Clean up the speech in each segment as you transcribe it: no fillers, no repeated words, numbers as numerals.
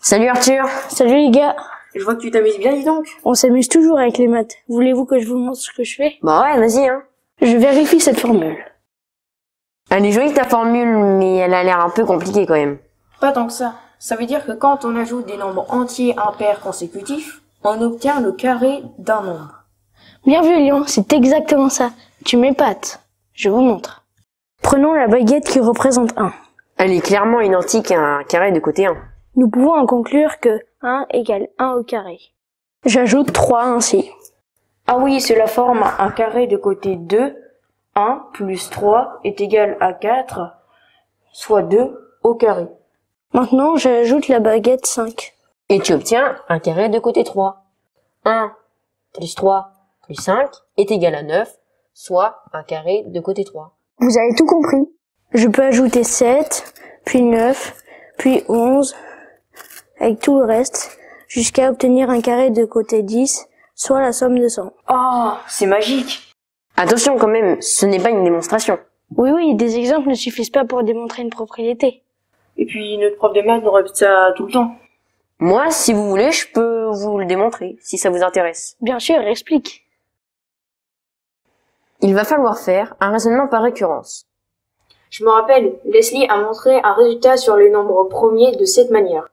Salut Arthur. Salut les gars. Je vois que tu t'amuses bien, dis donc. On s'amuse toujours avec les maths. Voulez-vous que je vous montre ce que je fais? Bah ouais, vas-y hein. Je vérifie cette formule. Elle est jolie ta formule, mais elle a l'air un peu compliquée quand même. Pas tant que ça. Ça veut dire que quand on ajoute des nombres entiers impairs consécutifs, on obtient le carré d'un nombre. Bien vu Léon, c'est exactement ça. Tu m'épates. Je vous montre. Prenons la baguette qui représente 1. Elle est clairement identique à un carré de côté 1. Nous pouvons en conclure que 1 égale 1 au carré. J'ajoute 3 ainsi. Ah oui, cela forme un carré de côté 2. 1 plus 3 est égal à 4, soit 2 au carré. Maintenant, j'ajoute la baguette 5. Et tu obtiens un carré de côté 3. 1 plus 3 plus 5 est égal à 9, soit un carré de côté 3. Vous avez tout compris. Je peux ajouter 7, puis 9, puis 11, avec tout le reste, jusqu'à obtenir un carré de côté 10, soit la somme de 100. Oh, c'est magique! Attention quand même, ce n'est pas une démonstration. Oui, des exemples ne suffisent pas pour démontrer une propriété. Et puis, notre prof de maths nous répète ça tout le temps. Moi, si vous voulez, je peux vous le démontrer, si ça vous intéresse. Bien sûr, explique. Il va falloir faire un raisonnement par récurrence. Je me rappelle, Leslie a montré un résultat sur les nombres premiers de cette manière.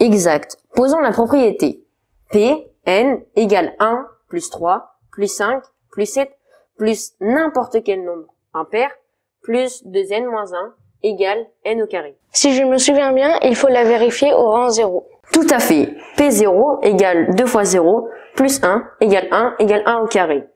Exact. Posons la propriété. P, n égale 1, plus 3, plus 5, plus 7, plus n'importe quel nombre impair, plus 2n moins 1, égale n au carré. Si je me souviens bien, il faut la vérifier au rang 0. Tout à fait. P0 égale 2 fois 0, plus 1, égale 1, égale 1 au carré.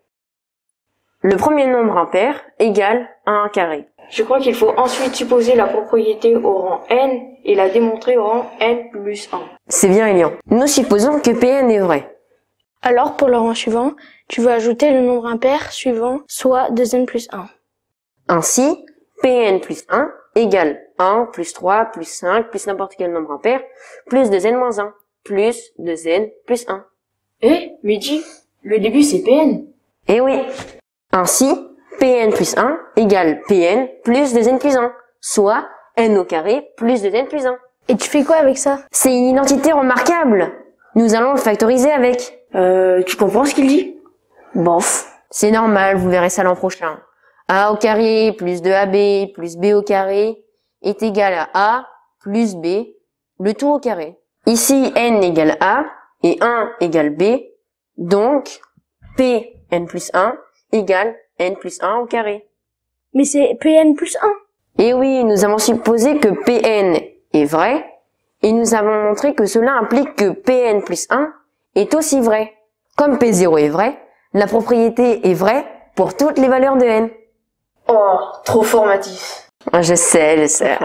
Le premier nombre impair égale 1 carré. Je crois qu'il faut ensuite supposer la propriété au rang n et la démontrer au rang n plus 1. C'est bien, Elian. Nous supposons que Pn est vrai. Alors, pour le rang suivant, tu vas ajouter le nombre impair suivant, soit 2n plus 1. Ainsi, Pn plus 1 égale 1 plus 3 plus 5 plus n'importe quel nombre impair plus 2n moins 1 plus 2n plus 1. Mais dis, le début c'est Pn. Oui. Ainsi, Pn plus 1 égale Pn plus 2n plus 1, soit n au carré plus 2n plus 1. Et tu fais quoi avec ça? C'est une identité remarquable. Nous allons le factoriser avec. Tu comprends ce qu'il dit? Bof, c'est normal, vous verrez ça l'an prochain. A au carré plus 2ab plus b au carré est égal à a plus b, le tout au carré. Ici, n égale a et 1 égale b, donc Pn plus 1 égale n plus 1 au carré. Mais c'est Pn plus 1. Oui, nous avons supposé que Pn est vrai, et nous avons montré que cela implique que Pn plus 1 est aussi vrai. Comme P0 est vrai, la propriété est vraie pour toutes les valeurs de n. Oh, trop formatif. Je sais.